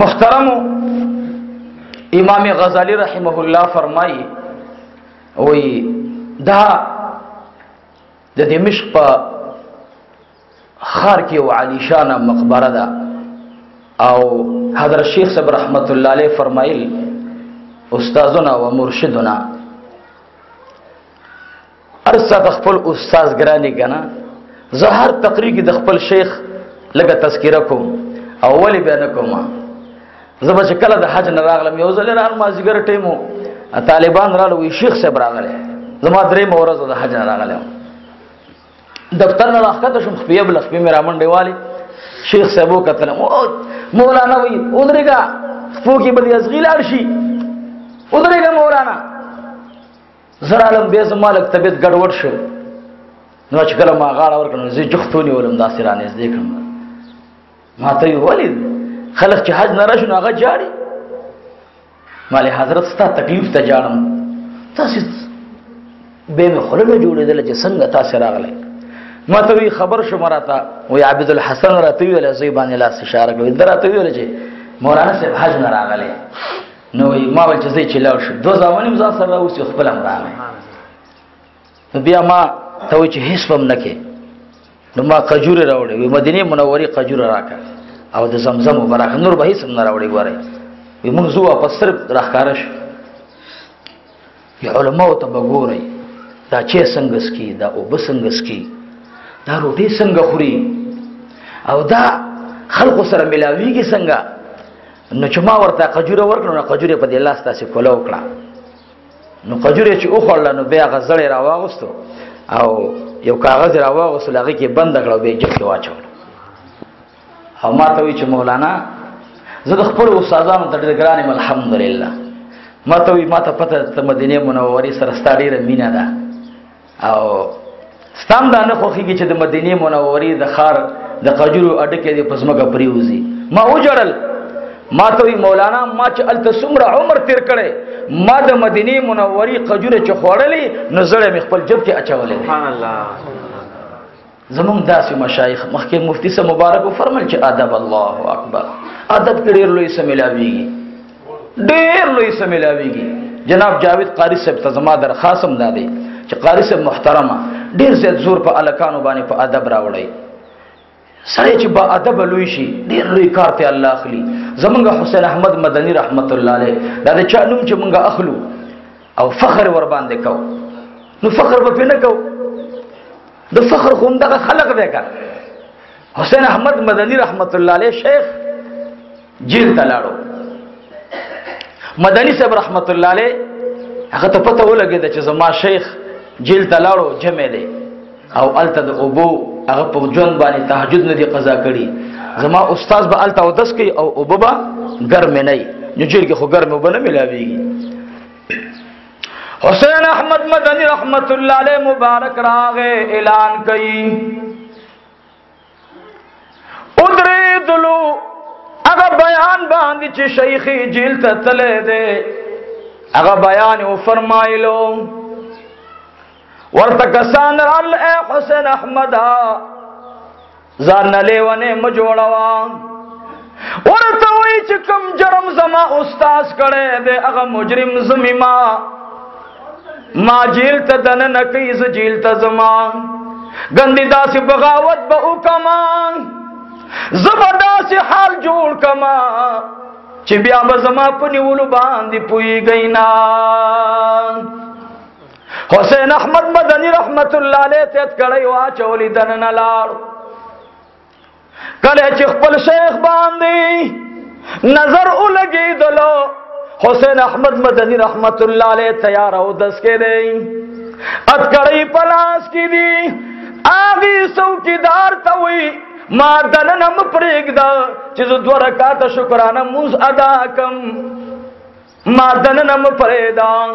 محترم امام غزالی رحمه الله فرمائی وی دا د دمشق په خار کې او عالیشانه مقبره ده او حضرت شیخ صاحب رحمت الله علیه فرمایل استادونه او مرشدونه ارسه د خپل استاد ګرانی کنه زه هر تقریر کې د خپل شیخ لګه تذکره کوم او ولی بیان کوم زه به کله د حج نه راغلم یو ځل راغلم مازیګر ټیمو طالبان رالو شیخ صاحب راغله زما درې مورزه د حج نه راغلم دفتر نه راخته شم خپې بل خپې مې رامن دیوالي شیخ صاحب وکتل مولانا وی ودرېګا فوکي بل یزغیل ارشي ودرېګا مولانا زرا علم به زمالک طبيعت ګډوډ شو نو چې کله ما غاړه ورکنه زه جختونی ولم داسې رانه زده کړم ما ته ولید خلک چې حج نه راشي نو هغه جاړي مالي حضرت ستا تکلیف ته جاړم تاسو به مې خلنه جوړېدل چې څنګه تاسو راغلي ما ته خبر شو مراته وی عبد الحسن راتوی ولا زیبان لا اشاره کوي دراتوی ولا چې مولانا صاحب حج نه راغله نو ما ول چې چلاو شو دو ځوانیم ځا سره اوس خپل هم راغله بیا ما ته وی چې هیڅ هم نکې نو ما قجور راوړې وی مدینه منورې قجور راکا او د زمزم مبارک نور به هیڅ نه راوړې غوړې وی موږ زو واپس سر راخاره شو یا علماء ته وګورئ دا چې څنګه سکی دا او بسنګ سکی دا روټي څنګه خوري او دا خلکو سره ملاويږي څنګه نو چې ما ورته قجوره ورکړو نو قجوره په دې لاس تاسو کوله وکړه نو قجوره چې اوخړل نو بیا غزړې راوغستو او یو کاغذ راوغستو لږه کې بند کړو به جګ کې واچو او ما ته وی چې مولانا زه د خپل استادانو ته ډېر ګران یم الحمدلله ما ته وی ما ته پته ته مدینه منورې سره ستاډېره مینا ده او ستام دا نه خوخیږي چې د مدینه منورې د خار د قجرو اډکې د پزماګه پریوزي ما وجړل ما ته مولانا ما چې الته څومره عمر تیر کړي ما د مدینه منورې قجره چې خوړلې نظر مې خپل جب کې اچولې سبحان الله زمون داسې مشایخ مخکې مفتی سه مبارک فرمایل چې ادب الله اکبر ادب ډېر لوی سملاويږي ډېر لوی سملاويږي جناب جاوید قاری صاحب ته زما درخواست هم ده چې قاری صاحب محترمه ډیر زیات زور په الکانو باندې په ادب راوړی سړی چې با ادب لوی شي ډیر لوی کار ته الله اخلي زمونږ حسین احمد مدني رحمت الله علیه دا د چا نوم چې مونږ اخلو او فخر ور باندې کو نو فخر به نه کو د فخر خو دغه خلق دی کا حسین احمد مدني رحمت الله علیه شیخ جیل تلاړو مدني صاحب رحمت الله علیه هغه ته پته ولګید چې زما شیخ جیل تلاړو جمع دی او الته د ابو هغه په جون باندې تهجد نه دی قضا کړي زما استاد به الته ودس کوي او ابو با ګرم نه ني جیل کې خو ګرم وبنه ملاويږي حسین احمد مدني رحمت الله علیه مبارک راغې اعلان کړي ادري دلو هغه بیان باندې چې شیخي جیل ته تله دي هغه بیان او فرمایلو ورتکسان رال اے حسین احمد زان لیوانے مجوڑوا ورتوئی چکم جرم زما استاس کرے دے اغا مجرم زمی ما جیل تا دن نکیز جیل تا زما گندی دا سی بغاوت بہو کما زبدا سی حال جوڑ کما چی بیا بزما پنی ولو باندی پوئی گئی نا حسین احمد مدنی رحمت اللہ علیہ تیت کڑی واچولی دن نلار کلے چخپل شیخ باندی نظر اولگی دلو حسین احمد مدنی رحمت اللہ علیہ تیار او دس کے دیں ات کڑی پلاس کی دی آگی سو کی دار توی ما دننم پریگ دا چیز دورکات شکرانہ موز ادا کم ما دننم پریدان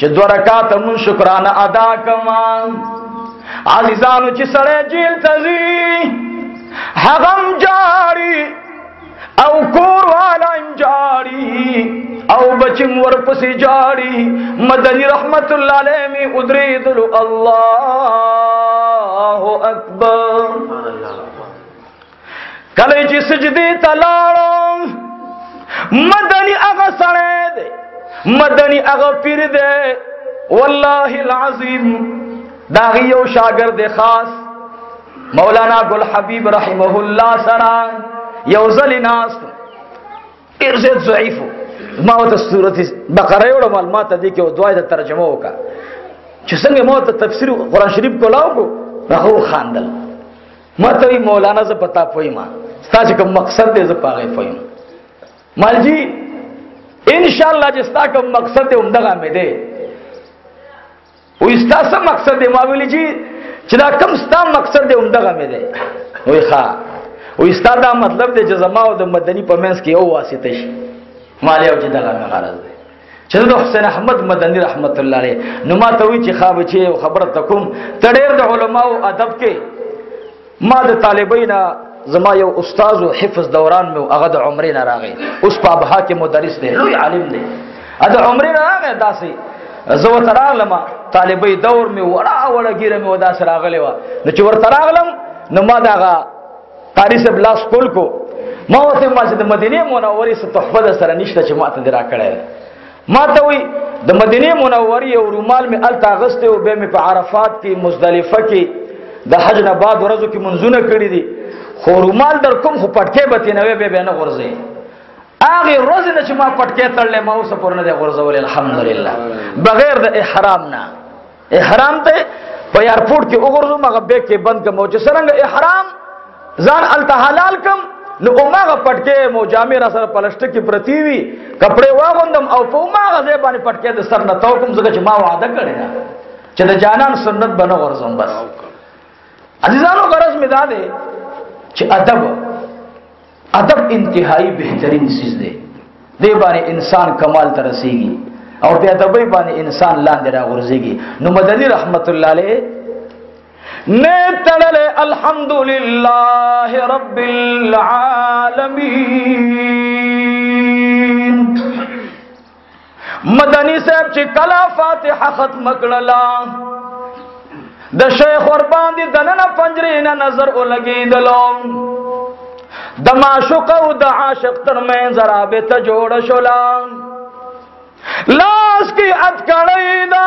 چې دو رکعات مون شکرانه ادا کما عزیزانو چې سره جیل تزي هغم جاری او کور والم جاری او بچم ورپسې جاری مدني رحمت الله علیه می ادرید الله اکبر کله چې سجدي تلاړو مدنی اغا سڑے دے مدنی اغا پیر دے واللہ العظیم داغی و شاگرد خاص مولانا گل حبیب رحمہ اللہ سران یوزل ناس ارزت ضعیفو ماوت سورت بقرہ اور معلومات دی کہ دعای دا ترجمہ ہوگا چسنگ موت تفسیر قرآن شریف کو لاؤ کو رہو خاندل مطوی مولانا سے پتا پوئی ماں ستا چکم مقصد دے زپاغی پوئی ماں مال جی انشاءاللہ جستا کم مقصد دے امدغا میں دے وی ستا سا مقصد دے ماویلی جی چدا کم ستا مقصد دے امدغا میں دے وی خواہ وی ستا دا مطلب دے جزماو دا مدنی پمینس کی او واسطش مالی او جدغا میں غارز دے چیز دا حسین احمد مدنی رحمت اللہ علیہ نماتوی چی خواب چی و خبرت تکم تڑیر دا علماء و عدب کے ما دا طالبین زما یو استاز و حفظ دوران میں اغد عمرین راغی اس پا بہا کے مدرس دے لوی علم دے اد عمرین راغی دا سی زوت راغلما طالبی دور میں ورا ورا گیر میں دا سی راغلی و نچو ورت راغلم نما دا غا تاریس بلاس کول کو موت مسجد مدینی منوری سے تحفہ دا سر نشتا چی مات درا کڑے ما تاوی دا مدینی منوری و رومال میں التاغستے و بے میں پا عرفات کی مزدلفہ کی دا حج نباد ورزو کی منزونہ کری دی خو رومال در کم خو پٹکے باتی نوے بے بے نغرزے آغی روزی نچی ما پٹکے تر لے ماو سپورن دے غرزولی الحمدللہ بغیر دا احرام نا احرام تے پا یارپورٹ کی اغرزو مغا بیک کے بند کم ہو چی سرنگ احرام زان التحلال کم نو اماغا پٹکے مو جامعی را سر پلشتک کی پرتیوی کپڑے واغندم او پا اماغا زیبانی پٹکے دے سر نتاوکم زکا چی ما وعدہ کرے نا چی دا جانان سنت بنا غرزم بس عزیزانو غرز میں دا دے چی عدب انتہائی بہترین سیز دے دے بانے انسان کمال ترسی گی اور بے عدبی بانے انسان لاندے را غرزے گی نو مدنی رحمت اللہ علیہ نیتڑلے الحمدللہ رب العالمین مدنی صاحب چی کلا فاتحہ ختم کڑلا دا شیخ وربان دی دنن پنجرین نظر لگی دلوں دا معشق و دا عاشق ترمین زرابت جوڑ شلا لاس کی ادکڑی دا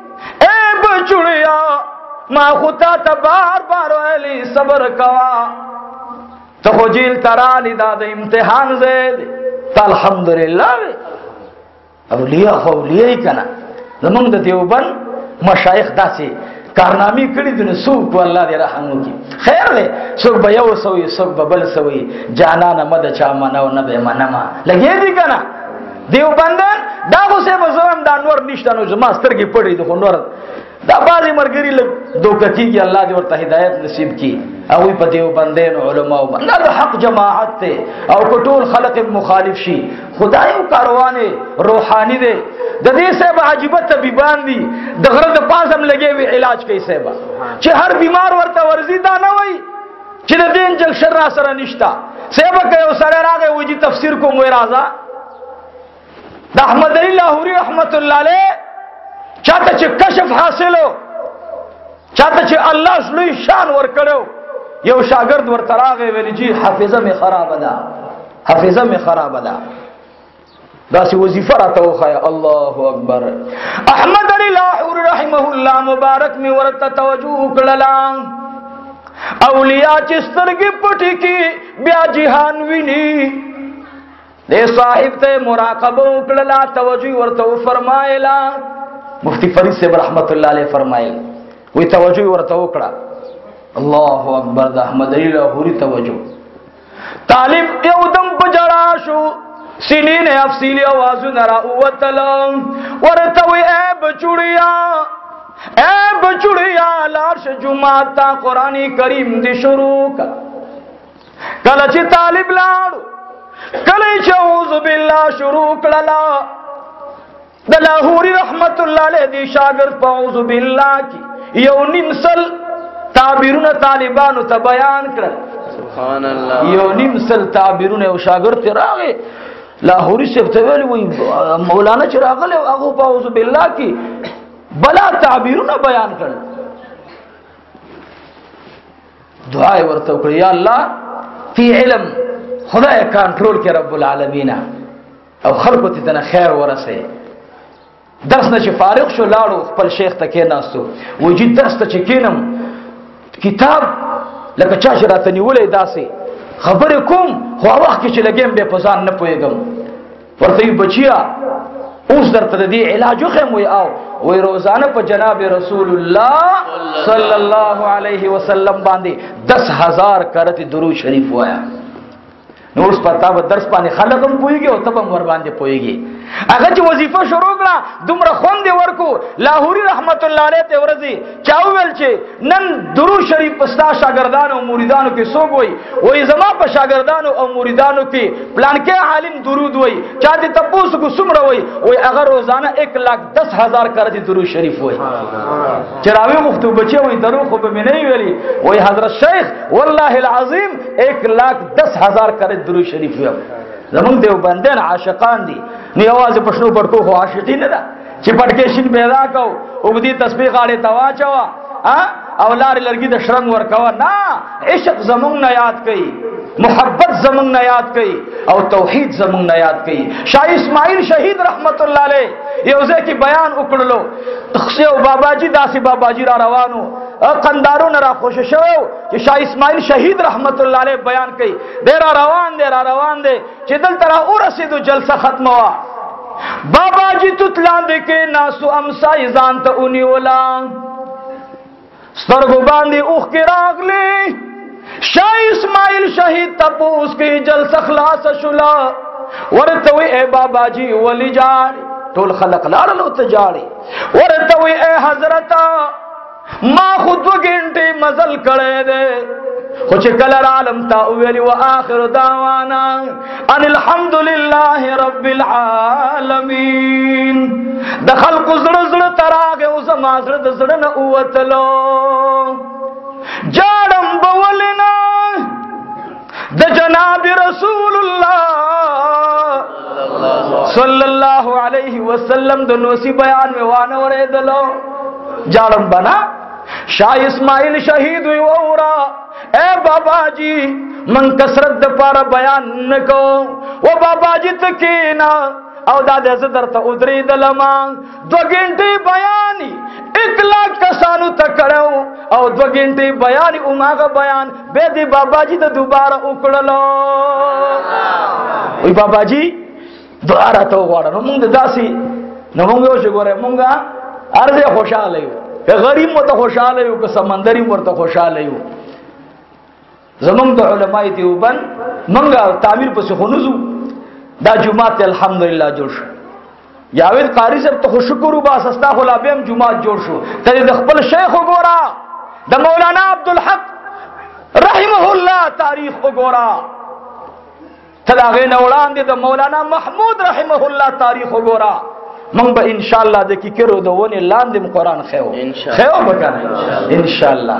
اے بچڑیا ما خطا تا بار بار ویلی صبر کوا تا خجیل ترانی داد امتحان زید تا الحمدللہ اولیاء خولیاء ہی کنا زمان دا دیوبن مشایخ دا سی کارنامی کڑی دنے سوک با اللہ دے رحمو کی خیر دے سوک با یو سوئی سوک با بل سوئی جانانا مد چا منو نبی منما لگے دی کنا دیو بندن دا غصے مزوام دا نور نشتانو جماستر کی پڑی دو نور دا بازی مرگری لگ دو کتی کی اللہ دے ورطا ہدایت نصیب کی اوی پا دیو بندین علماء نا دا حق جماعت تے او کٹول خلق مخالف شی خدایو کاروان روحانی دے دا دے سیبا عجیبت طبیبان دی دا غرد پاس ہم لگے وی علاج کئی سیبا چی ہر بیمار ورطا ورزی دا نوائی چی دا دین جل شر را سر نشتا سیبا کئیو سر راگے ویجی تفسیر کو مویرازا دا احمد علی لاہوری رحمت اللہ لے چاہتا چی کشف حاصل ہو چاہتا چی اللہ سلوی شان ور کرو یو شاگرد ور تراغے ویلی جی حافظہ میں خراب دا حافظہ میں خراب دا دا سی وظیفہ راتا ہو خواہ اللہ اکبر احمد علی لاہوری رحمہ اللہ مبارک میں ورطا توجہ کللان اولیاء چسترگی پٹی کی بیا جہانوی نی دے صاحب تے مراقبہ اکڑلا توجہ ورطو فرمائے لا مفتی فرید سے برحمت اللہ علیہ فرمائے وی توجہ ورطو اکڑا اللہ اکبر دا احمد علی لاہوری توجہ طالب یودم بجراشو سینین افسیلی آوازو نراؤوت لن ورطوی اے بچڑیا لارش جماعتا قرآن کریم دی شروع کلچی طالب لارو کلی چاوز باللہ شروع کڑلا دا لاہوری رحمت اللہ علیہ دی شاگرد پاعوذ باللہ کی یو نیم سل تعبیرون طالبانو تا بیان کرن سبحان اللہ یو نیم سل تعبیرون او شاگرد تی راغے لاہوری سفتویل مولانا چی راغلے اگو پاعوذ باللہ کی بلا تعبیرون بیان کرن دعائے ورطو کرن یا اللہ فی علم خدا کانٹرول کے رب العالمین او خلقو تیتنا خیر ورسے درس نا چه فارغ شو لارو خپل شیخ تا که ناستو وجی درس تا چه کینم کتاب لکه چاش را تنیوله داسه خبر کم خواه وقتی چه لگیم بے پزان نپویگم ورطوی بچیا اوز در تدی علاجو خیم وی آو وی روزانه پا جناب رسول اللہ صلی اللہ علیہ وسلم باندی 10,000 کرت درود شریف وایا نورس پر تابت درس پانی خلقم پوئیگی و تب ہم ورباندے پوئیگی اگر چی وظیفہ شروع کرا دمرا خوندے ورکو لاہوری رحمت اللہ علیہ تیورزی چاویل چے نن درو شریف پستا شاگردانو و موریدانو کی سوگ ہوئی و ازما پا شاگردانو و موریدانو کی پلانکے حالیم درود ہوئی چاہتے تپوس کو سمر ہوئی و اگر روزانہ 1,10,000 کرتی درو شریف ہوئی چراوی مختو بچے ہوئی درو خوب میں نہیں ویلی و حضرت شیخ واللہ العظیم 1,10,000 کرتی درو شریف ہوئی زمان دیو بندین عاشقان دی نیواز پشنو پڑکو خو عاشقی ندا چی پڑکیشن بیدا کو عبدی تسبیق آلی توا چوا اولار لرگی دا شرنگ ورکوا نا عشق زمان نیاد کئی محبت زمان نیاد کئی او توحید زمان نیاد کئی شای اسماعیل شہید رحمت اللہ لے یوزے کی بیان اکڑ لو تخصیو بابا جی داسی بابا جی را روانو قندارو نرا خوش شو چی شای اسماعیل شہید رحمت اللہ علیہ بیان کئی دے را روان دے چی دل ترا او رسیدو جلسہ ختم ہوا بابا جی تطلان دے کے ناسو امسائی زانتا اونی اولان سترگو باندی اوخ کی راغ لی شای اسماعیل شہید تپو اس کی جلسہ خلاص شلا ورطوی اے بابا جی ولی جاری تول خلق لارلو تجاری ورطوی اے حضرتا ما خود وگنٹی مزل کرے دے خوچ کلر عالم تا اویلی و آخر دعوانا ان الحمدللہ رب العالمین دخل کو زڑ تراغے اوزا مازرد زڑن اوتلو جارم بولنا دا جناب رسول اللہ صلی اللہ علیہ وسلم دنوسی بیان میں وانو رہ دلو جارم بنا شاہ اسماعیل شہید وی وورا اے بابا جی من کسرت پارا بیان نکو و بابا جی تکینا او داد حضر تا ادری دلمان 2 گھنٹے بیانی 1,00,000 کسانو تکڑو او 2 گھنٹے بیانی اماغ بیان بیدی بابا جی تا دوبارہ اکڑلو وی بابا جی دوارہ تو گوارا نمونگ داسی نمونگ یو شکو رہے مونگا عرض خوشا لیو کہ غریم و تا خوشا لیو کہ سمندریم و تا خوشا لیو زمان دا علماء دیوبن منگا تعمیر پسی خونزو دا جماعت الحمدللہ جوڑ شو یاوید قاری سب تا خوش شکرو باس استا خلابیم جماعت جوڑ شو تا دید اخبر شیخ اگورا دا مولانا عبدالحق رحمہ اللہ تاریخ اگورا تا دا غین اولان دی دا مولانا محمود رحمہ اللہ تاریخ اگورا من با انشاءاللہ دے کی کرو دا ونی لاندیم قرآن خیو خیو بکن انشاءاللہ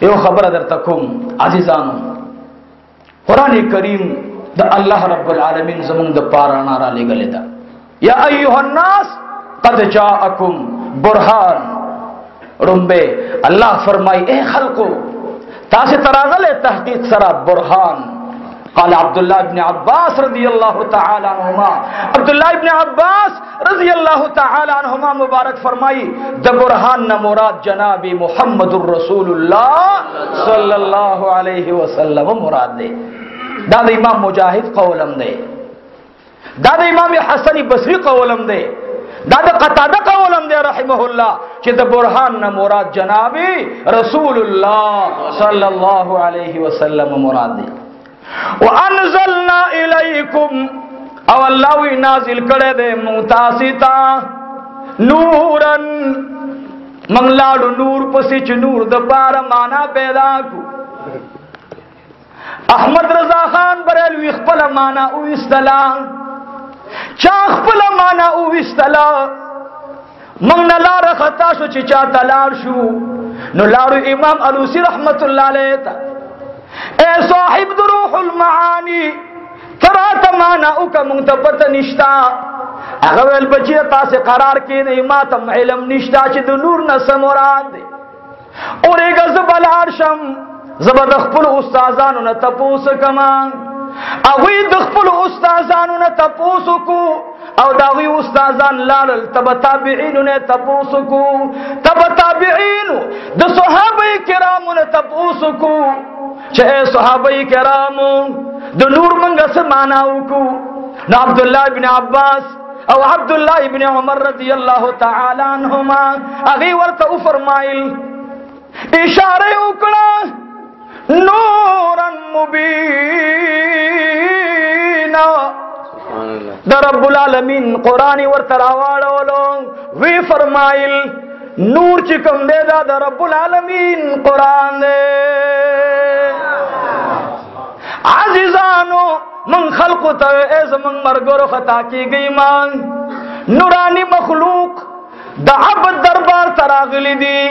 یو خبر در تکم عزیزانو قرآن کریم دا اللہ رب العالمین زمان دا پارا نارا لے گلے دا یا ایوہ الناس قد جاءکم برہان رنبے اللہ فرمائی اے خلقو تاسی تراغلے تحقیق سرا برہان قال عبداللہ ابن عباس رضی اللہ تعالی عنہما عبداللہ ابن عباس رضی اللہ تعالی عنہما مبارک فرمائی دا برہان مراد جناب محمد الرسول اللہ صلی اللہ علیہ وسلم مراد دے دا دا امام مجاہد قولم دے دا دا امام حسن بصری قولم دے دا دا قطادہ قولم دے رحمہ اللہ کہ دا برہان مراد جناب رسول اللہ صلی اللہ علیہ وسلم مراد دے وَأَنزَلْنَا إِلَيْكُمْ او اللہ وی نازل کرے دے متاسطا نوراً منگلالو نور پسیچ نور دپارا مانا پیدا کو احمد رضا خان بریلوی خپل مانا او اسطلاح چاخ پلا مانا اوستلا من نلار خطا شو چی چا تلار شو نو لارو امام علوسی رحمت اللہ لیتا اے صاحب دروح المعانی ترات مانا اوکا منتبت نشتا اغویل بچی تاسے قرار کی نئی ماتم علم نشتا چی دو نور نسا مراد دے اور ایک زبال عرشم زبا دخپل استازانو نتپوس کمان اوی دخپل استازانو نتپوسو کو او داوی استازان لالل تب تابعینو نتپوسو کو تب تابعینو دا صحابہ کرامو نتپوسو کو چه صحابہ کرامو دا نور منگا سماناو کو نا عبداللہ بن عباس او عبداللہ بن عمر رضی اللہ تعالی عنہما اغی ورطا فرمائل اشارے اکڑا نوراً مبیناً در رب العالمین قرآنی ورطراوالا ولو وی فرمائل نور چکم دے دا در رب العالمین قرآن دے عزیزانو من خلقو تاوے ایز من مرگرو خطا کی گئی مان نورانی مخلوق دا عبد دربار تراغلی دی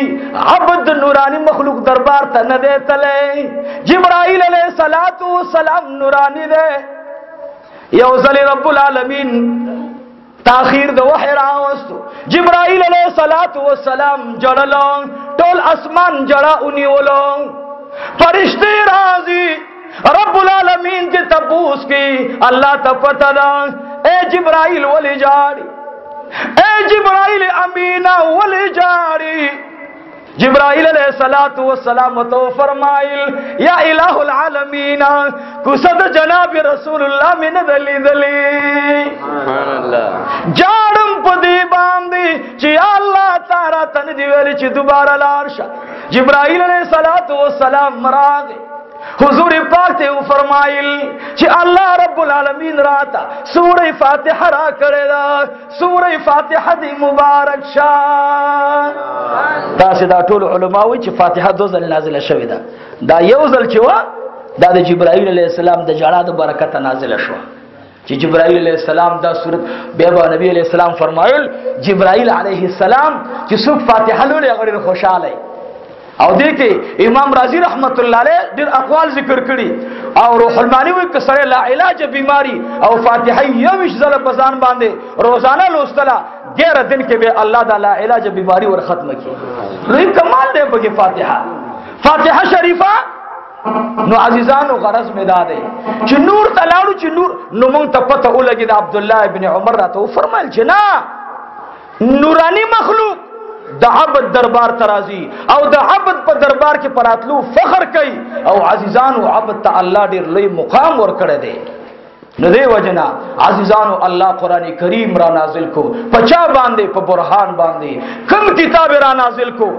عبد نورانی مخلوق دربار تا ندے تلے جبرائیل علیہ الصلاة والسلام نورانی دے یوزل رب العالمین تاخیر دا وحی راوستو جبرائیل علیہ الصلاة والسلام جڑلوں ٹول اسمان جڑا انیولوں فرشتی رازی رب العالمین کی تبوس کی اللہ تفتدہ اے جبرائیل ولی جاری اے جبرائیل امینہ ولی جاری جبرائیل علیہ السلام تو فرمائل یا الہ العالمین کسد جناب رسول اللہ من دلی دلی جارم پدی باندی چی اللہ تارا تندی ویلی چی دوبارہ لارشا جبرائیل علیہ السلام مراغی حضور پاک تے فرمائل چی اللہ رب العالمین راتا سورہ فاتحہ را کرے دا سورہ فاتحہ دی مبارک شاہ دا سی دا طول علماوی چی فاتحہ دو ذل نازل شوی دا دا یو ذل چی وا دا دا جبرائیل علیہ السلام دا جڑا دا برکت نازل شوا چی جبرائیل علیہ السلام دا صورت بیبا نبی علیہ السلام فرمائل جبرائیل علیہ السلام چی سوک فاتحہ لولے اگر خوشا لے او دیکھے امام رازی رحمت اللہ علیہ دیر اقوال ذکر کری او روح المانی وی کسر لا علاج بیماری او فاتحی یوش ذل بزان باندے روزانہ لوستلہ گیر دن کے بے اللہ دا لا علاج بیماری ور ختم کی لئے کمال دے بگے فاتحہ فاتحہ شریفہ نو عزیزان و غرض میں دا دے چی نور تلاڑو چی نور نو منگتا پتہ اولگی دا عبداللہ ابن عمر راتا وہ فرمائل چی نا نورانی مخلوق دا عبد دربار ترازی او دا عبد پا دربار کی پراتلو فخر کئی او عزیزانو عبد تا اللہ دیر لئی مقام ور کردے ندے وجنا عزیزانو اللہ قرآن کریم را نازل کو پچا باندے پا برحان باندے کم کتاب را نازل کو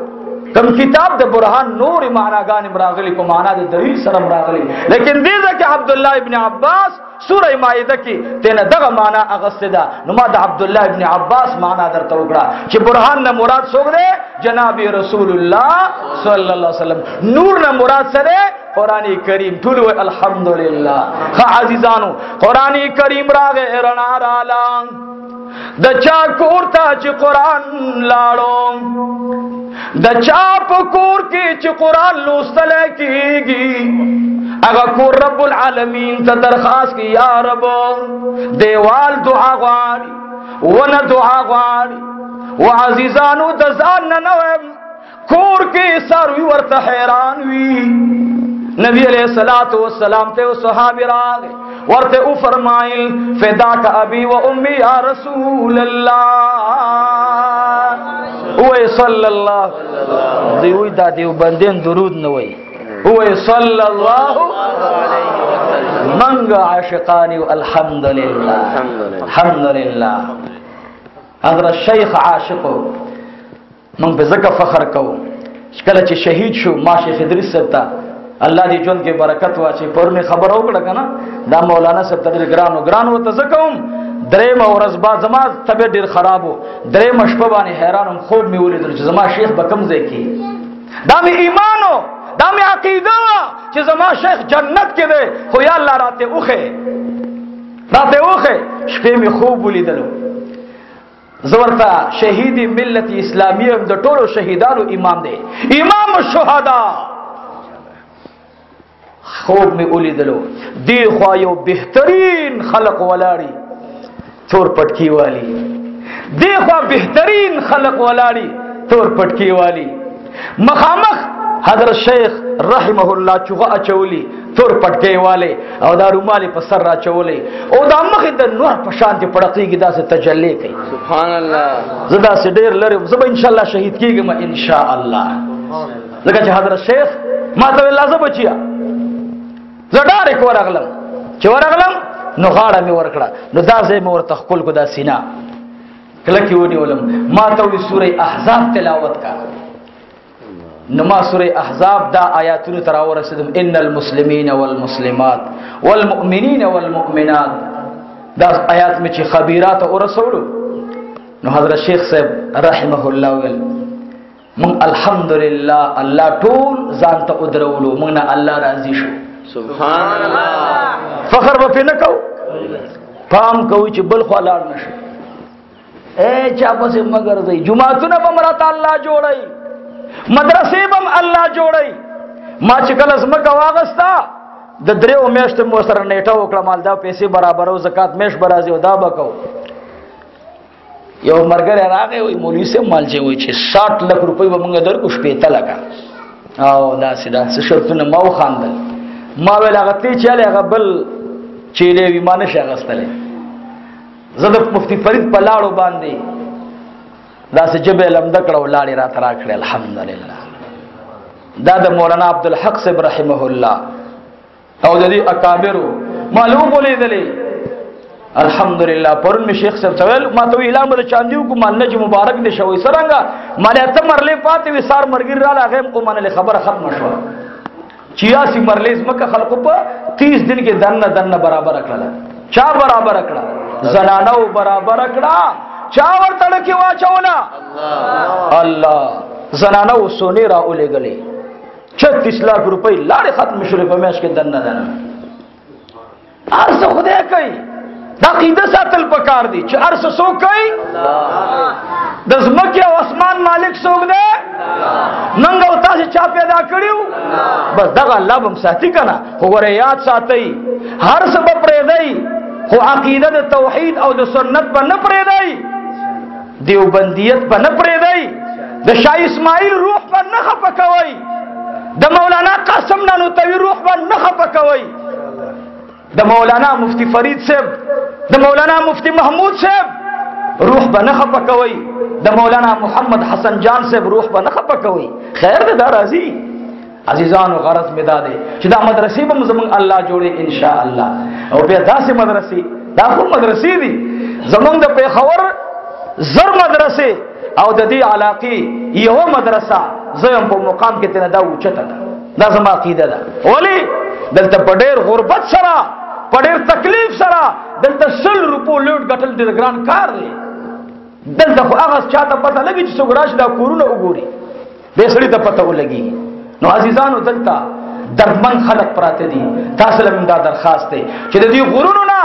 کم کتاب دا برحان نور معناگان امراغلی کو معنی دا دلیل سر امراغلی لیکن دیدہ کہ عبداللہ ابن عباس سورہ مائدہ کی تینا دغا مانا اغسط دا نما دا عبداللہ ابن عباس مانا در توقڑا چی برحان نا مراد سوگ دے جناب رسول اللہ صلی اللہ علیہ وسلم نور نا مراد سدے قرآن کریم تولوے الحمدللہ خواہ عزیزانو قرآن کریم راغ ایرنا رالا دا چاک کورتا چی قرآن لارو دا چاپ کور کی چی قرآن لوستلے کی گی اگر کو رب العالمین تا درخواست کی یا رب دیوال دعا غاری ون دعا غاری وعزیزانو دزان ننویم کور کے ساروی ورت حیرانوی نبی علیہ السلام تے و صحابی راگے ورت او فرمائل فداک ابی و امی یا رسول اللہ اوے صلی اللہ دیوی دا دیو بندین درود نوئی اوے صلی اللہ علیہ وسلم منگ عاشقانی الحمدللہ الحمدللہ اگر شیخ عاشقو منگ بزکا فخر کو شکل چی شہید شو ما شیخ ادریس سبتا اللہ دی جن کے برکت واچی پرنی خبر اوکڑا کنا دا مولانا سبتا دیر گرانو گرانو تزکاوم درم اور از با زمان طبیعت دیر خرابو درم اشپبانی حیرانم خوب میولی در زمان شیخ بکمزے کی دامی ایمانو دامی عقیدہ چی زمان شیخ جنت کے دے خو یا اللہ راتے اوخے راته وخه شپې می خوب ولیدلو زورتا شهید ملت اسلامی د ټولو شهیدانو امام دی امام الشهدا خوب می ولیدلو دی خو یو بهترین خلق ولاری تور پټکی والی دی خو بهترین خلق ولاری تور پټکی والی مخامخ حضرت شیخ رحمه الله چغه اچولی تور پټکی والے او دا رومالی په سر را چولے او دا مخ د نور په شان دی پړقېږي داسې تجلی کوي سبحان الله زدا سي ډېر لرم زب ان شاء الله شهید کیږم ان شاء الله لکه چې حضرت شیخ ما ته الله زب بچیا زړه ر کو راغلم چې ورغلم نو غاړه می ورکړه نو دا زه مور تخکل کو دا سینا کله کې ونی ولم ما ته وی سوره احزاب تلاوت کا نما سورة احزاب دا آیاتون تراور سدم ان المسلمین والمسلمات والمؤمنین والمؤمنات دا آیات میں چی خبیرات اور رسولو نو حضرت شیخ صاحب رحمہ اللہ ویل من الحمدللہ اللہ طول زانتا ادرولو من اللہ راضی شو سبحان اللہ فخر با پی نکو پام کوئی چی بلخو علار نشو اے چاپا سے مگر دی جماعتو نبا مراتا اللہ جوڑائی مدرسې بم الله جوړي ما چې کله زمکه واغستا د دریو میاشتو مو سره نیټه وکړه مال دا پیسې برابرو زکات میش برازي او دا بکاو یو مرګره راغی وي مولوی سه مال چې وي چې 60 لک روپۍ به موږ درکو شپې ته لګا او دا سیدا څه شرطونه ما وخاندل ما ویل هغه تی چاله هغه بل چیلې وي ما نشه غستلې زه د مفتی فرید په لاړو باندې دا سه جبه لمده کړو لاړې را ترا کړې الحمدلله دا د مولانا عبدالحق صاحب رحمه الله او د دې اکابرو معلوم ولیدلې الحمدلله پرون می شیخ صاحب سوال ما ته اعلان بل چاندیو کو ماننه چې مبارک دې شوی سرنګا مله ته مرلې پاتې وسار مرګر را لغم کو منل خبر ختم شو 86 مرلې زمکه خلکو په 30 دن کې دنه برابر کړل چا برابر کړل زنانو برابر کړل چاور تڑکی واچونا اللہ زنانو سونے را اولے گلے 36 لاکھ روپے لاڑے ختم شروع پمیش کے دن دن عرص خودے کئی دا قیدہ ساتل پکار دی چھ عرص سو کئی دزمکی و اسمان مالک سوگ دے ننگا اتا سے چا پیدا کریو بس دغا اللہ بم ساتی کنا خوگر یاد ساتی ہر سبب پریدائی خو عقیدہ دا توحید او دا سنت پا نپریدائی دیوبندیت پا نپریدائی دا شای اسماعیل روح پا نخپ کوئی دا مولانا قاسم نانو توی روح پا نخپ کوئی دا مولانا مفتی فرید صاحب دا مولانا مفتی محمود صاحب روح پا نخپ کوئی دا مولانا محمد حسن جان صاحب روح پا نخپ کوئی خیر دا رازی عزیزان و غرض میں دا دے چدا مدرسی با مزمن اللہ جوڑے انشاءاللہ او بیا دا سی مدرسی دا خون مدرسی دی زمان دا پیخور زر مدرسی او دا دی علاقی یو مدرسہ زیم پا مقام کے تینا دا اوچتا دا دا زمان عقیدہ دا ولی دلتا پڑیر غربت سرا پڑیر تکلیف سرا دلتا سل روپو لیوٹ گٹل دید گران کار دی دلتا خو آغاز چاہتا پتا لگی جسو گراش دا کورونا اگوری بیسری تا پتا ہو لگی نو عزیزانو دلتا درمن خلق پراتے دی تاسل من دا درخواست دے چھتے دیو غرونو نا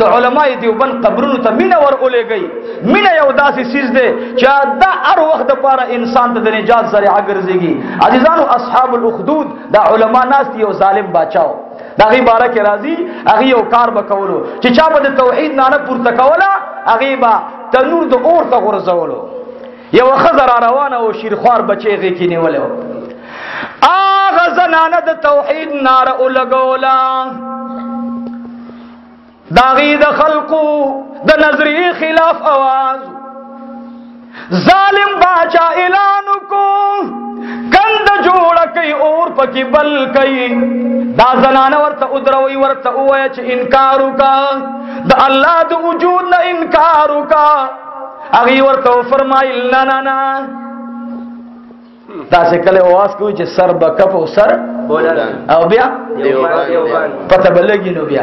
دا علماء دیو بن قبرونو تا مینہ ور اولے گئی مینہ یو دا سی سیز دے چھا دا ار وقت پارا انسان تا دنجات ذریعہ گرزے گی عزیزانو اصحاب الاخدود دا علماء ناس دیو ظالم باچاو دا غی بارہ کے رازی اغی او کار بکولو چھا با دا توحید نانا پورتا کولا اغی با تنور دا اور تا غرزولو یو خزر آروانا و شیرخوار بچے غی کینے ولو آغا زنانه د توحید ناره اولګولا داغی د خلقو د نظریه خلاف آواز ظالم باچا اعلان کو کند جوړه کوي اور پکې بل کوي دا زنانه ورته ادروي ورته وایي چې انکار وکا د الله د وجود نه انکار وکا هغه ورته فرمایل نه نه دا سے کلے آواز کوئی چھے سر بکپ و سر او بیا پتہ بلگی نو بیا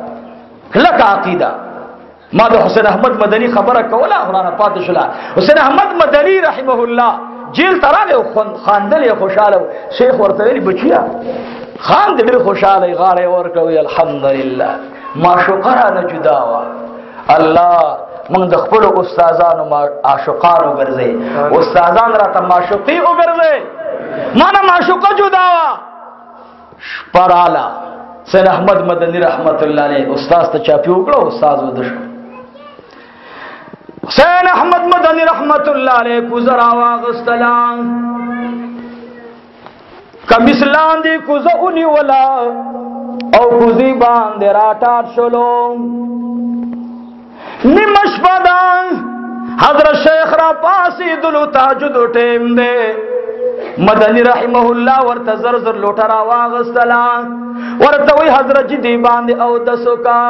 کلکه عقیده. ما د حسین احمد مدني خبره کوله، ورانه پاتې شوله. حسین احمد مدني رحمه الله جیل ته راغی خاندل یې خوشحاله و. شیخ ورته ویلي بچیا خاند ډېر خوشحاله یې، غاړه یې ورکړه، ویل الحمدلله معشوقانه جدا وه. الله موږ د خپلو استادانو عاشقان وګرځئ، استادان راته معشوقي وګرځئ، ما نه معشوقه جدا وه. شپه راله حسین احمد مدني رحمت الله علیه استاد ته چاپي وکړه، استاد وده شو. حسین احمد مدني رحمت الله علیه کوزه راواغستله، کمیس لاندې کوزه ونیوله او کوزې باندې راټاټ شولو. نیمه شپه ده، حضرت شیخ را پاڅېدلو، تهجد ټیم دی. مدني رحمه الله ورته زر زر لوټه راواغستله، ورته وایي حضرت جي دې باندې اودس وکړه.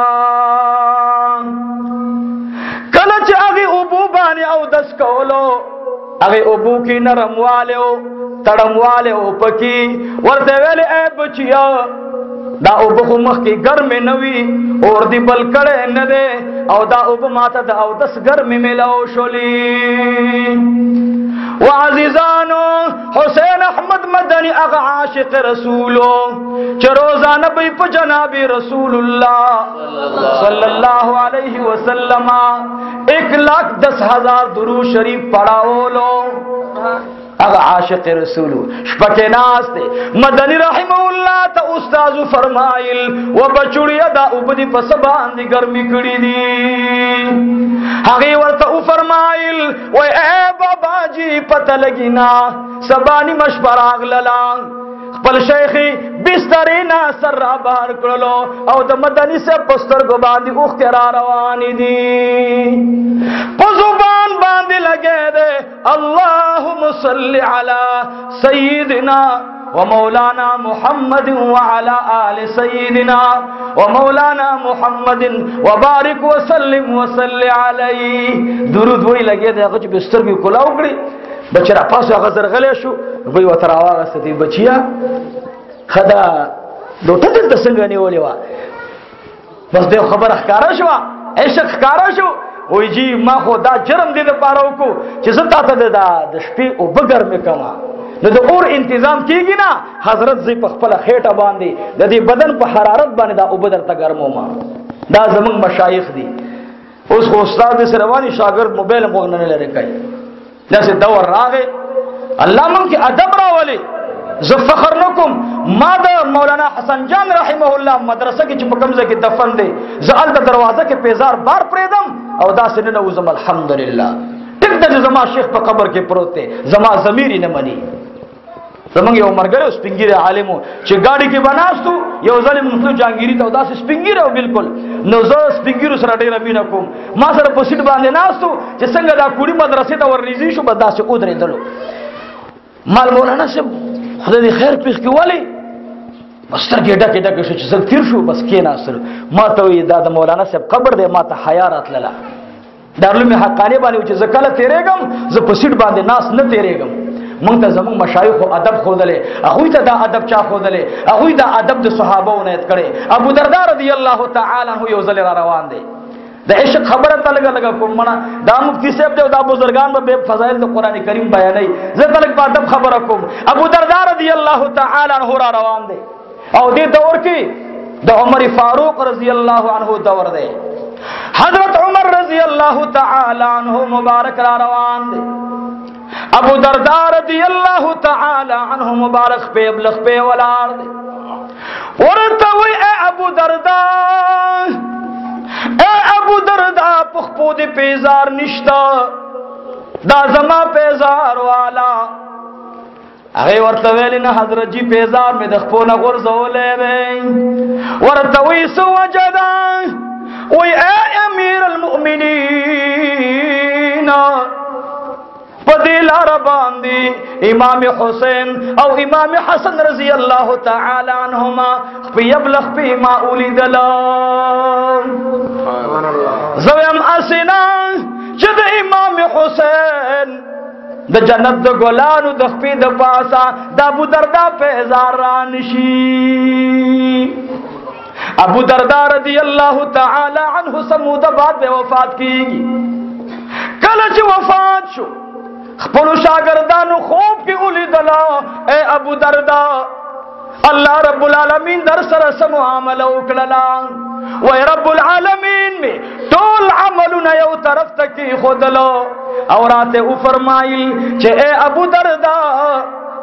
کله چې هغې اوبو باندې اودس کولو، هغې اوبو کې نرموالی و، تړموالی و پکې. ورته ویلې ای بچیا دا اوبه خو مخکې ګرمې نه وي، اور دې بل کړی نه دی، او دا اوبه ما ته د اودس ګرمې میلاو شولې. و عزیزانو حسین احمد مدني هغه عاشق رسولو چې روزانه به په جناب رسول الله صلی الله علیه وسلم 1,10,000 درود شریف پڑھاولو. هغه عاشق رسولو شپه کې ناست دی. مدني رحمه الله ته استاد فرمایل و بچوړیا دا اوبدي په سبا باندې ګرمي کړی دي. هغه ورته فرمایل و اے بابا جی پته لګینا سبانی مشوره اغللان خپل شیخی بسترینا سر را بار کړلو او د مدني صاحب پسترګو باندې اوښکې را روانې دي، په زبان باندې لګې دی. اللهم صل علی سیدنا ومولانا محمد وعلى آل سيدنا ومولانا محمد وبارك وسلم وصل عليه. درود وی لګې دی، هغه چې بسترګو کلاو کړی بچه را پاسو هغه زرغلی شو، وی ورته راواغسته دی بچیا ښه دا لوټه دلته څنګه نیولې وه. بس د یو خبره ښکاره شوه، عشق ښکاره شو. وایي جي ما خو دا جرم دې دپاره وکړو چې زه تا ته د شپې اوبه ګرمې کړمه، نو د اور انتظام کېږي نه. حضرت زه په خپله خېټه باندې د دې بدن په حرارت باندې دا اوبه درته ګرمومه. دا زموږ مشایخ دي. اوس خو استاد داسې روان وي، شاګرد موبایل هم غوږ نه لرې کوي. داسې دور راغی، الله موږ کې ادب راولي. زه فخر نه کوم، ما د مولانا حسن جان رحمه الله مدرسه کې چې په کوم ځای کې دفن دی، زه هلته دروازه کې پیزار بار پرېږدم او داسې ننوځم الحمدلله. ټیک ده چې زما شیخ په قبر کې پروت دی، زما ضمیر یې نه مني. زمونږ یو ملګری و سپین ږیری عالم و چې ګاډي کې به ناست و، یو ځل یې موږ تلو جهانګیري ته او داسې سپین ږیری و بالکل. نو زه سپین ږیرو سره ډېره مینه کوم، ما سره په سیټ باندې ناست و چې څنګه دا کوړي مدرسې ته ورنږدې شو به داسې ودرېدلو. مال مولانا صاحب خدای دې خیر پېښ کړي، ولې بس سترګې ډکې ډکې شو چې زه تېر شو بس کېناستل. ما ته وایي دا د مولانا صاحب قبر دی، ما ته حیا راتلله. دارالعلوم حقانیه باندې و چې زه کله تېرېږم زه په سیټ باندې ناست نه تېرېږم. مونږ ته زموږ مشایخو ادب ښودلی، هغوی ته دا ادب چا ښودلی؟ هغوی دا ادب د صحابه و نایت کړی. ابو دردا رضی الله تعالی عنه یو ځل را روان دی، د عشق خبره ته لږه لږه کوم مړه. دا مفتي صاحب دی او دا بزرګان به بے فضایل د قرآن کریم بیانوي، زه ته لږ په ادب خبره کوم. ابو دردا رضی الله تعالی عنه را روان دی او دې دور کې د عمر فاروق رضی الله عنه دور دی. حضرت عمر رضی الله تعالی عنه مبارک را روان دی. ابو دردا رضی اللہ تعالی عنہ مبارک پہ ابلغ پہ ولار دے، ورتوی اے ابو دردا، اے ابو دردا پخپو دے پیزار نشتا، دا زما پیزار والا. اغه ورته ویل نه حضرت جی پیزار مې د خپل نغور زولې وې. ورتوی سوجدا وی اے امیر المؤمنین په دې لار باندی امام حسین او امام حسن رضی اللہ تعالی عنہما پی ابلغ پی ما اولی دلان زویم آسنان جد امام حسین دا جنت دا گلانو دا خپی دا پاسا دا ابو دردہ پیزار رانشی ابو دردہ رضی اللہ تعالی عنہ سمودہ بعد بے وفات کی کلچ وفات شو خپلو شاگردانو خوب کی اولی دلا اے ابو دردہ اللہ رب العالمین در سرس معاملہ اکللا وی رب العالمین میں تول عملون یو طرف تکی خودلو اور آتے او فرمائی چھے اے ابو دردہ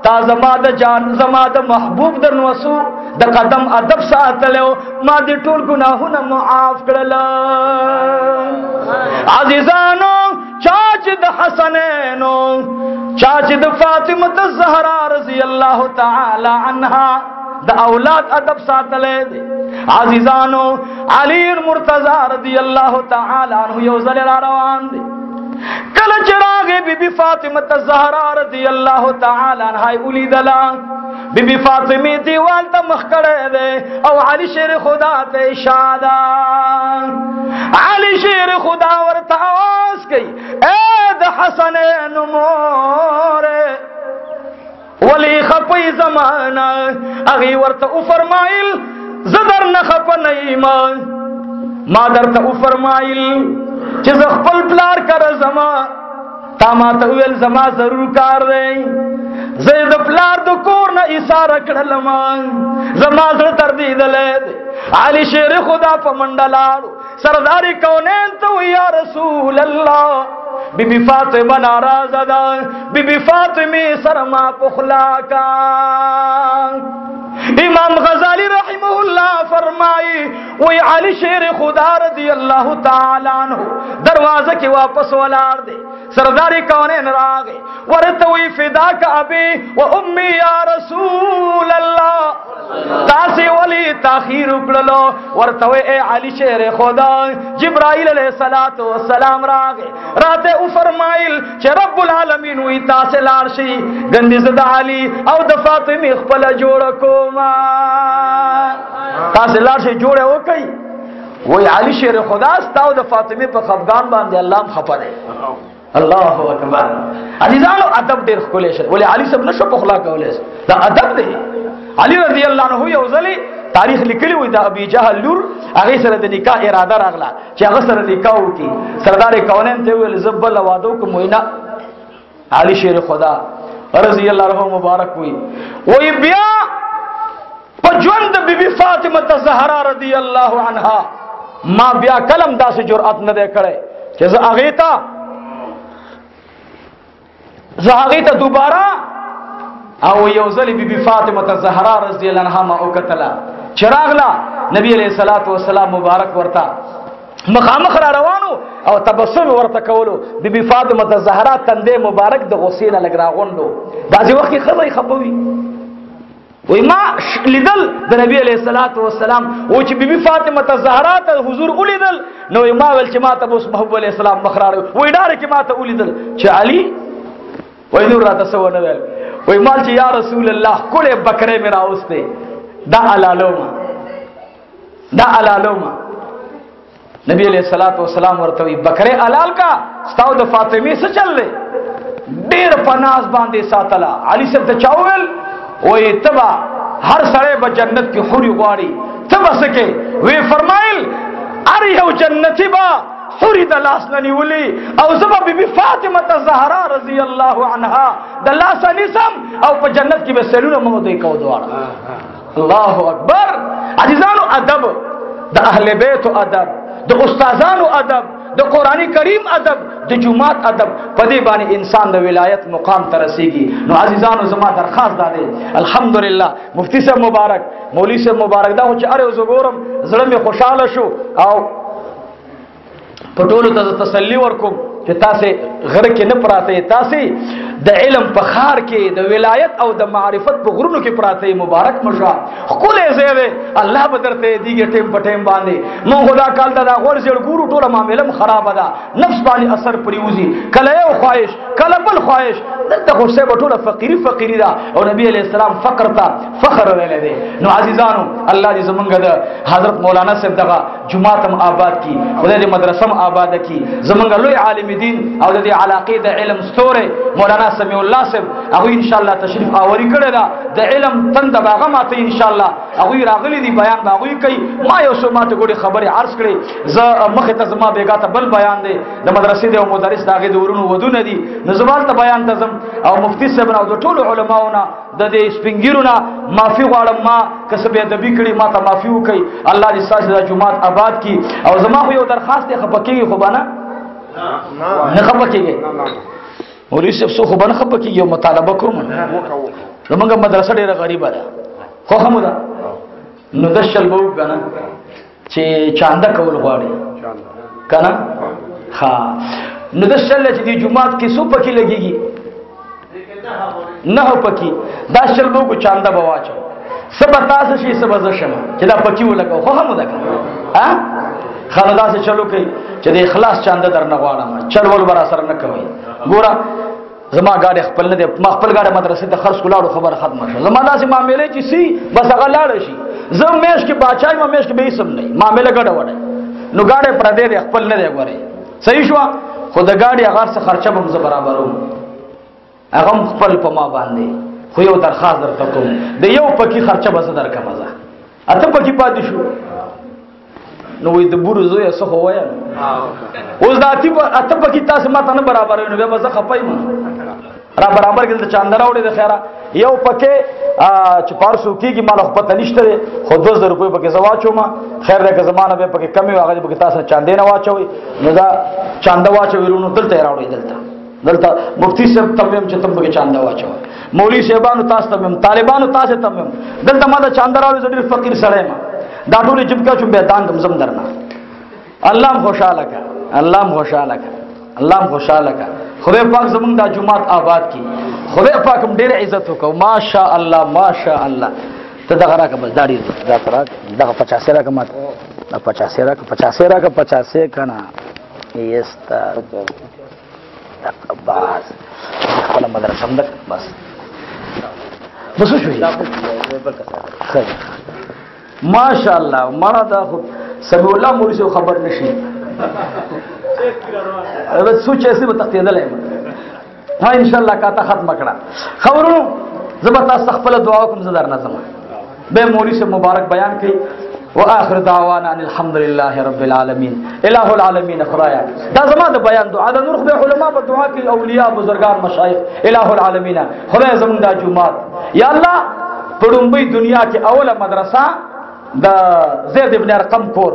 تا زماد جان زماد محبوب در نوسو دا قدم عدب ساتھ لیو ما دی ٹول گناہون معاف کرلا عزیزانو چاچ دا حسنینو چاچ دا فاطمت الزہرہ رضی اللہ تعالی عنہ دا اولاد عدب ساتھ لے دے عزیزانو علی مرتضی رضی اللہ تعالی عنہ یوزل روان دے کل چراغ بی بی فاطمت الزہرہ رضی اللہ تعالی عنہ اولی دلان بی بی فاطمی دیوال تا مخ کرے دے او علی شیر خدا تے اشادہ علی شیر خدا ورطا آواز کی اید حسن نمورے ولی خپی زمانہ اگی ورطا او فرمائل زدر نخپ نیمان مادر تا او فرمائل چیز اخپل پلار کر زمان تا ما تاویل زمان ضرور کار دیں زید پلار دو کورنا ایسار اکڑا لمان زمازر تردید لید علی شیر خدا فمندلالو سرداری کونین تو یا رسول اللہ بی بی فاطمہ ناراض دا بی بی فاطمی سرما پخلاکا امام غزالی رحمہ اللہ فرمائی وی علی شیر خدا رضی اللہ تعالیٰ عنہ دروازہ کی واپس ولار دے سرداری کونین راغے ورتوی فداک ابی و امی یا رسول اللہ تاسی ولی تاخیر اکڑلو ورتوی اے علی شیر خدا جبرائیل علیہ السلام راغے رات او فرمائل چھ رب العالمین وی تاسی لارشی گندی زد علی او دفات میخ پل جوڑ کوما تاسی لارشی جوڑے ہو کئی وی علی شیر خدا ستاو دفات میخ پل خفگان باندے اللہ ہم خفا دے اللہ اکبر عزیزانو عدب دیر خکولیشن ولی علی سب نشو پخلا کولیس دا عدب دیر علی رضی اللہ عنہ یوزلی تاریخ لکلی ہوئی دا ابی جہل لور اگی سر دا نکاح ارادہ راغلا چی اگی سر نکاحو کی سردار کونین تیویل زبال وادو کموینا علی شیر خدا رضی اللہ عنہ مبارک ہوئی وی بیا پجوند بی بی فاطمت زہرہ رضی اللہ عنہ ما بیا کلم دا سی جرعت ندے کرے چیز اگیتا زہاغی تا دوبارہ او یوزلی بی بی فاطمہ تا زہرہ رضی اللہ عنہ ما اکتلا چراغلا نبی علیہ السلام مبارک ورطا مخامخ را روانو او تبسم ورطا کولو بی بی فاطمہ تا زہرہ تندے مبارک دا غسینہ لگ را غندو بازی وقتی خضای خبوی وی ما لیدل دا نبی علیہ السلام وچی بی بی فاطمہ تا زہرہ تا حضور اولی دل نوی ماویل چی ما تا بس محبوب علیہ السلام مخرار وی دار کی ما تا اولی دل چی علی وی نور را تسوه نویل وی مال چی یا رسول اللہ کل بکرے میرا اوستے دا علالوما نبی علیہ السلام ورطوی بکرے علال کا ستاو دا فاطمی سے چل لے دیر پناس باندے ساتلا علی سب تا چاویل وی تبا ہر سرے با جنت کی خوری غواری تبا سکے وی فرمائل اریو جنتی با خوری دا لاسنانی ولی او زبا بی بی فاطمہ تا زہرہ رضی اللہ عنہ دا لاسنانی سم او پا جنت کی بے سیلون مہدی کو دوارا اللہ اکبر عزیزانو ادب دا اہل بیتو ادب دا استازانو ادب دا قرآن کریم ادب دا جماعت ادب پدی بانی انسان دا ولایت مقام ترسی گی نو عزیزانو زمان درخواست دادے الحمدللہ مفتی سے مبارک مولی سے مبارک دا ہو چا ارے زبورم ظلم خوشحال شو او پٹولو تا تسلی ورکم چه تاسی غرکی نپراتی تاسی د علم په خار کې د ولایت او د معرفت په غرونو کې پراته مبارک مشا خپل زیوي الله بدرته دیګه ټیم په ټیم باندې مو خدا کال دا غور زړ ګورو ټوله معاملم خراب ده نفس باندې اثر پریوزي کله یو خواهش کله بل خواهش دلته خو څه بټوله فقيري فقيري دا او نبی عليه السلام فقر تا فخر ویل دي نو عزیزانو الله دې زمونږ د حضرت مولانا صاحب دغه جمعه هم آباد کی خدای دې مدرسه هم آباد کی زمونږ لوی عالم دین او د علاقه د علم ستوره مولانا سمیع الله صاحب هغه ان شاء الله تشریف آوري کړه د علم تند باغه ماته ان شاء الله هغه راغلي دي بیان هغه کوي ما یو څه ماته ګوډه خبره عرض کړي ز مخه ته زما بیګا ته بل بیان دي د مدرسې د مدرس داغه د ورونو ودونه دي نزوال ته بیان تزم او مفتی صاحب او ټول علماونه د دې سپنګیرونه معافي غواړم ما کسبه د بیکړي ماته معافي وکي الله دې ساجد جمعه آباد کی او زما یو درخواست خپکیږي خو بنا نه خپکیږي ولې څه څو خبره خپکه یو مطالبه کوم زمونږ مدرسه ډیره غریبه ده خو هم ده نو د شل بو کنه چې چاندا کول غواړي کنه ها نو د شل چې د جمعات کې څو پکې لګيږي نه پکې دا شل بو کو چاندا بواچو سبا تاسو شي سبا زشم چې دا پکې ولګو خو هم ده ها خلاص چلو کوي چې د اخلاص چاندا درنه غواړم چلول بر اثر نه کوي ګورا زما گاڑی خپل نه د مخبل گاڑی مدرسې د خرڅ کولاړو خبر ختمه شو زما لاسه معاملې چې سي بس هغه لاړ شي زم میش کې بچای ما میش کې به سم نه معاملې ګډه وړه نو گاڑی پر دې خپل نه دی غوري صحیح شو خو د گاڑی هغه سره خرچه به برابرو هغه خپل په ما باندې خو یو درخواست درته کوم د یو پکی خرچه به زدر کمزه اته پکی پاتې شو نو د بورو زوی څه هو یا اوس دا اته پکی تاسو ماته نه برابر نو به زه خپای را برابر کې د چاندرا وړې د خیره یو پکې چپارسو کېږي مال خو پته نشته دی خو 2000 روپۍ پکې زه واچوم خیر دی که زمانه به پکې کمې وي هغه پکې تاسو چاندې نه واچوئ نو دا چانده واچوئ نو دلته یې راوړئ دلته مفتي صاحب ته ویم چې تم پکې چانده واچوئ مولوي صاحبانو تاسو ته ویم طالبانو تاسو ته ویم دلته ما دا چانده راوړئ زه ډېر فقیر سړی یم دا ټولې جمکه چې به دان دم زم درنه الله هم خوشاله کړه الله هم خوشاله کړه الله هم خوشاله کړه خدای پاک زمونږ د جمعات آباد کی خدای پاک هم ډېر عزت وکاو ماشاء الله ماشاء الله ته دغه راکه بس دا ډېر دا سره دغه 50 راکه مات دا 50 راکه 50 راکه 50 کنه یستا بس خپل مدرسه هم دک بس بس شوې خیر ماشاء الله مرا دا سمو الله مولوی خبر نشي سوچ ایسی با تقتیدل ایم ها انشاءاللہ کاتا ختم اکڑا خبرونو زبتا استخفل دعاوکم زدار نظم بے مولی سے مبارک بیان کی و آخر دعوانا ان الحمدللہ رب العالمین الہ العالمین خدایا دا زمان دا بیان دعا دا نرخ بے علماء با دعا کی اولیاء بزرگان مشایخ الہ العالمین خدای زمان دا جمعات یا اللہ پڑنبی دنیا کی اول مدرسہ دا زید ابن ارقم کور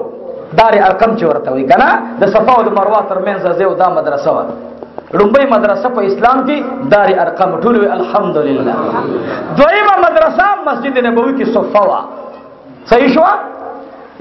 دار ارقم چورته وي کنه د صفا او د مروه ترمنځ زو دا مدرسه و لومبي مدرسه په اسلام کې دار ارقم ټول وي الحمدلله دویمه مدرسه مسجد نبوي کې صفا وا صحیح شو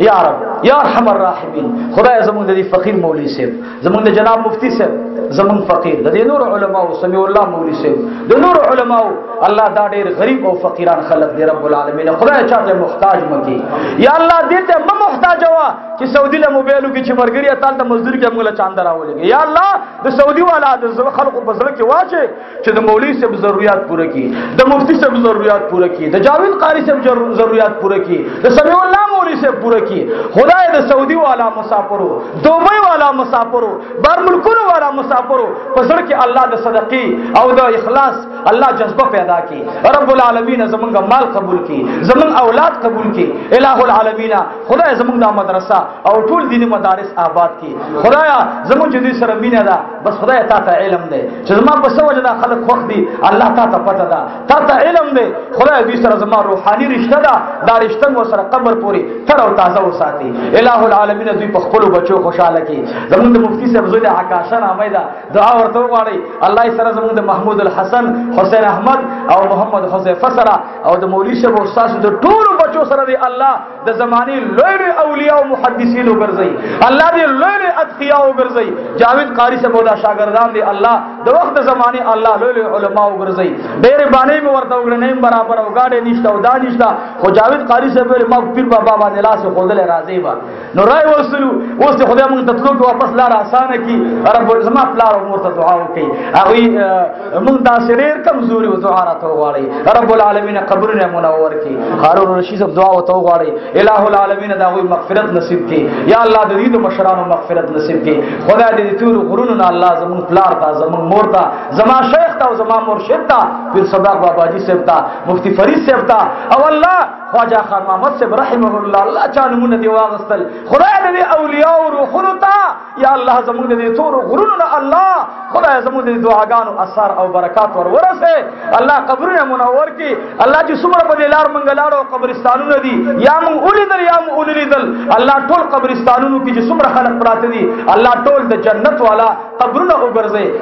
یا رب یا ارحم الراحمین خدای زموږ د فقیر مولوی صاحب زموږ د جناب مفتی صاحب زموږ فقیر د نور علماء سمیع الله مولوی صاحب د نور علماء الله دا ډېر غریب او فقیران خلق دی رب العالمین خدای چاته محتاج مکی یا الله دې ته مې محتاج وا چې سعودي له موبایلو کې چې مرګري اتل د مزدور کې موږ له چاند راولېږي یا الله د سعودي والا د خلقو په سره کې واچي چې د مولوی صاحب ضرورت پوره کړي د مفتی صاحب ضرورت پوره کړي د جاوید قاری صاحب ضرورت پوره کړي د سمیع الله مولوی صاحب پوره خدای د سعودي والا مسافرو دوبۍ والا مسافرو بار ملکونو والا مسافرو پسر کې الله د صدقې او د اخلاص الله جذبه پیدا کی رب العالمین زمونږ مال قبول کی زمونږ اولاد قبول کی الہ العالمین خدای زمونږ د مدرسه او ټول دینی مدارس آباد کی خدایا زمونږ دې سره مینه ده بس خدای تا ته علم ده چې زمونږ په سوجه د خلق خوخ دي الله تا ته پته ده تا ته علم ده خدای دې سره زمونږ روحاني رشتہ ده دا رشتہ مو سره قبر پوری تر او تازه وساتي الہ العالمین دوی په خپل بچو خوشاله کی زموږ د مفتی صاحب زوی عکاشان امیدا دعا ورته وغواړي الله یې سره زموږ د محمود الحسن حسین احمد او محمد حذیفه سره او د مولوی صاحب استاد د ټول ټول بچو سره دی الله د زمانی لوی اولیاء او محدثین وګرځي، الله دې لوی اتقیا وګرځي. جاوید قاری سے مولا شاگردان دی الله د وخت زمانی الله لوی علماء وګرځي. ډېر باندې مو ورته وګرنیم برابر او گاډې نشته او دا نشته، خو جاوید قاری سے مو پیر بابا باندې لاس خوندل راځي با نو راي وصلو اوس ته خدای مونږ تطلب واپس لار اسانه کی رب زما پلار او مرته دعا وکي هغه مونږ دا سریر کمزوري او زهارت وغواړي رب العالمین قبرنا منور کی. هارون رشید صاحب دعا وته وغواړي الہ العالمین دا وي مغفرت نصیب کی، یا الله د دې مشرانو مغفرت نصیب کی. خدای دې تور غروننا الله زمون پلار تا زمون مرته زما شیخ تا او زما مرشد تا پیر صدق بابا جی صاحب تا مفتی فرید صاحب تا او الله خواجہ خان محمد صاحب رحمه الله چانه مون دی واغستل. خدای دې اولیاء روحونو ته یا الله زموږ دې تور غرونو الله خدای زموږ دې دعاګانو اثر او برکات ورورسه، الله قبرونه منور کی. الله چې څومره په لار منګلاړو قبرستانونه دي یا مون اولیدل یا مون اولیدل، الله ټول قبرستانونو کې چې څومره خلک پراته دي الله ټول د جنت والا قبرونه وګرځي.